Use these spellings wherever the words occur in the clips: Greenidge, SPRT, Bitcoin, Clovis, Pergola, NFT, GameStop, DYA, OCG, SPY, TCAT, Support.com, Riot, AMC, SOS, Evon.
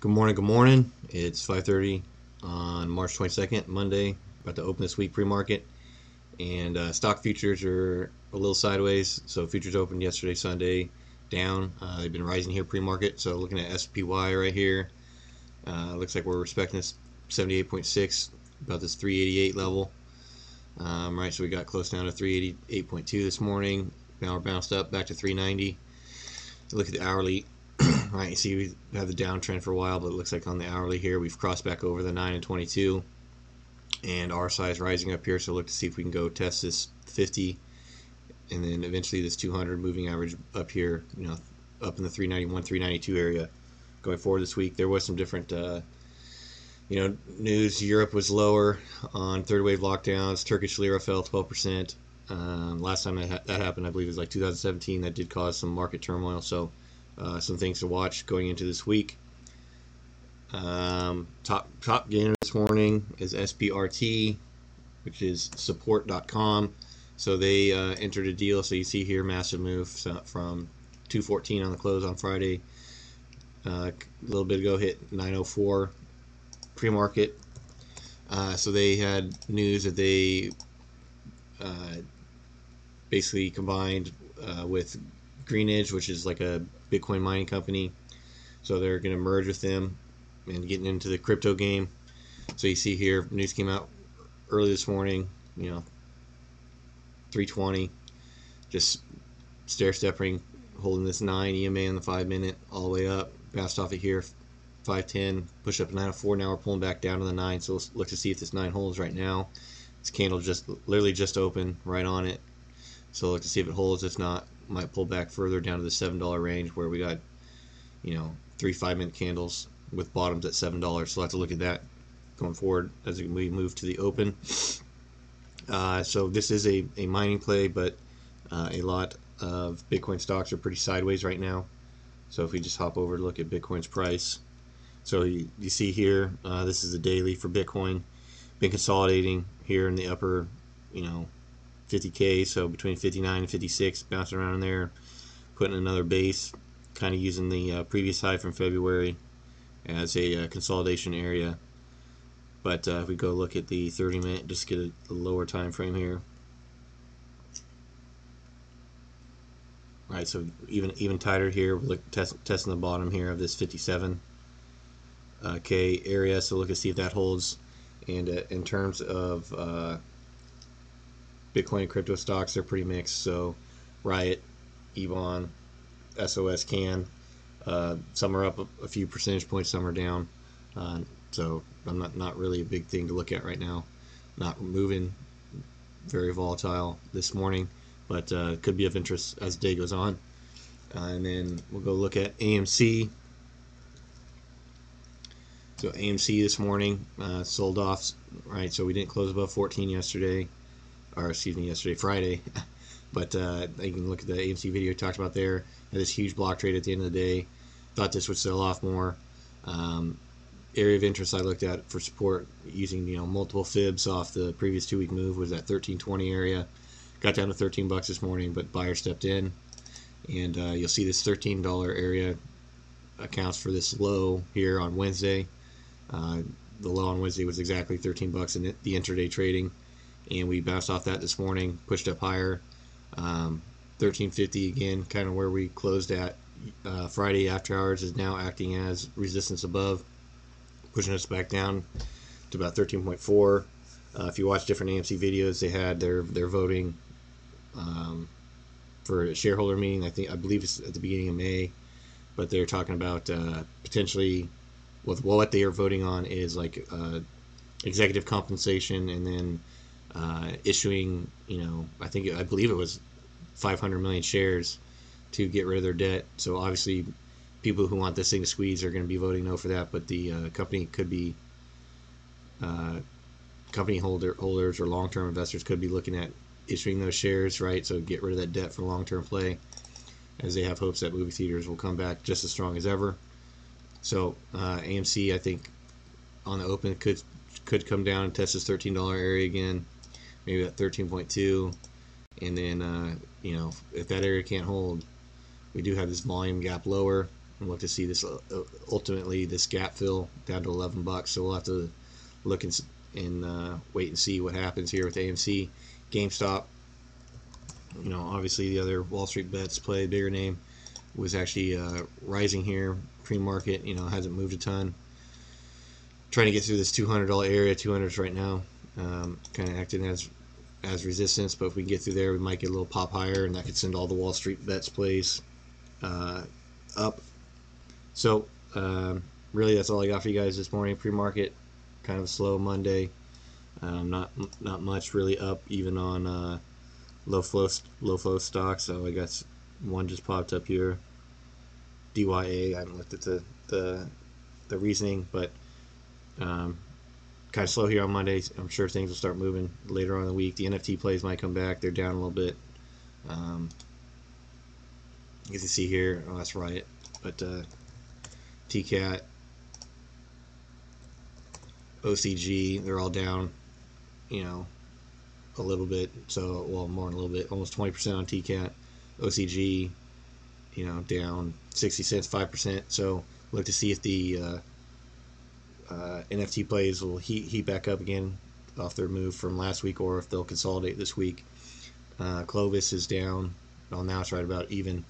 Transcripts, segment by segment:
Good morning, good morning. It's 5:30 on March 22nd, Monday. About to open this week pre-market. And stock futures are a little sideways. So futures opened yesterday, Sunday, down. They've been rising here pre-market. So looking at SPY right here, looks like we're respecting this 78.6, about this 388 level. Right, so we got close down to 388.2 this morning. Now we're bounced up back to 390. Look at the hourly. Right, you see we have the downtrend for a while, but it looks like on the hourly here we've crossed back over the 9 and 22, and our size rising up here. So look to see if we can go test this 50, and then eventually this 200 moving average up here, you know, up in the 391, 392 area. Going forward this week, there was some different, you know, news. Europe was lower on third wave lockdowns. Turkish lira fell 12%. Last time that happened, I believe, it was like 2017. That did cause some market turmoil. So. Some things to watch going into this week. Top gainer this morning is SPRT, which is Support.com. So they entered a deal. So you see here, massive move from 214 on the close on Friday. A little bit ago, hit 904 pre-market. So they had news that they basically combined with Greenidge, which is like a Bitcoin mining company, so they're going to merge with them and getting into the crypto game. So you see here, news came out early this morning, you know, 320, just stair-stepping, holding this 9 EMA on the 5 minute all the way up, bounced off of here 510, push up 904. Now we're pulling back down to the 9, so let's look to see if this 9 holds right now. This candle just literally just opened right on it, so look to see if it holds. If not, might pull back further down to the $7 range, where we got, you know, 3 5-minute candles with bottoms at $7. So we'll have to look at that going forward as we move to the open. So this is a mining play, but a lot of Bitcoin stocks are pretty sideways right now. So if we just hop over to look at Bitcoin's price, so you see here, this is the daily for Bitcoin. Been consolidating here in the upper, you know, 50K, so between 59 and 56, bouncing around in there, putting another base, kind of using the previous high from February as a consolidation area. But if we go look at the 30-minute, just get a lower time frame here. All right, so even tighter here. We're testing the bottom here of this 57 K area. So look and see if that holds. And in terms of Bitcoin and crypto stocks, they're pretty mixed. So Riot, Evon, SOS can. Some are up a few percentage points, some are down. So I'm not really a big thing to look at right now. Not moving, very volatile this morning, but could be of interest as the day goes on. And then we'll go look at AMC. So AMC this morning sold off, right? So we didn't close above 14 yesterday. Or excuse me, yesterday, Friday. But you can look at the AMC video I talked about there. Had this huge block trade at the end of the day. Thought this would sell off more. Area of interest I looked at for support, using, you know, multiple fibs off the previous 2-week move, was that 1320 area. Got down to 13 bucks this morning, but buyer stepped in, and you'll see this $13 area accounts for this low here on Wednesday. The low on Wednesday was exactly 13 bucks in the intraday trading. And we bounced off that this morning, pushed up higher, 1350 again, kind of where we closed at Friday after hours, is now acting as resistance above, pushing us back down to about 13.4. If you watch different AMC videos, they had their voting for a shareholder meeting. I believe it's at the beginning of May, but they're talking about potentially what they are voting on is like executive compensation, and then. Issuing, you know, I believe it was 500 million shares to get rid of their debt. So obviously, people who want this thing to squeeze are going to be voting no for that. But the company could be, company holders or long-term investors could be looking at issuing those shares, right? So get rid of that debt for long-term play, as they have hopes that movie theaters will come back just as strong as ever. So AMC, I think, on the open could come down and test this $13 area again. Maybe at 13.2, and then you know, if that area can't hold, we do have this volume gap lower, I want to see this ultimately this gap fill down to $11. So we'll have to look and wait and see what happens here with AMC, GameStop. You know, obviously the other Wall Street bets play bigger name was actually rising here pre-market. You know, hasn't moved a ton. Trying to get through this $200 area, 200s right now, kind of acting as resistance. But if we can get through there, we might get a little pop higher, and that could send all the Wall Street bets plays up. So really, that's all I got for you guys this morning. Pre-market, kind of a slow Monday. Not much really up even on low flow stocks. So I guess one just popped up here, DYA. I haven't looked at the reasoning, but kind of slow here on Mondays. I'm sure things will start moving later on in the week. The NFT plays might come back. They're down a little bit. You can see here, oh, that's Riot, but TCAT, OCG, they're all down, you know, a little bit. So, well, more than a little bit, almost 20% on TCAT. OCG, you know, down 60 cents, 5%. So look to see if the NFT plays will heat back up again off their move from last week, or if they'll consolidate this week. Clovis is down. Well, now it's right about even,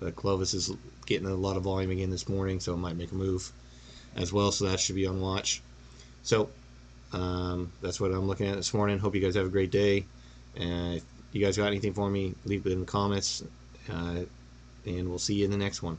but Clovis is getting a lot of volume again this morning, so it might make a move as well. So that should be on watch. So that's what I'm looking at this morning. Hope you guys have a great day. And if you guys got anything for me, leave it in the comments, and we'll see you in the next one.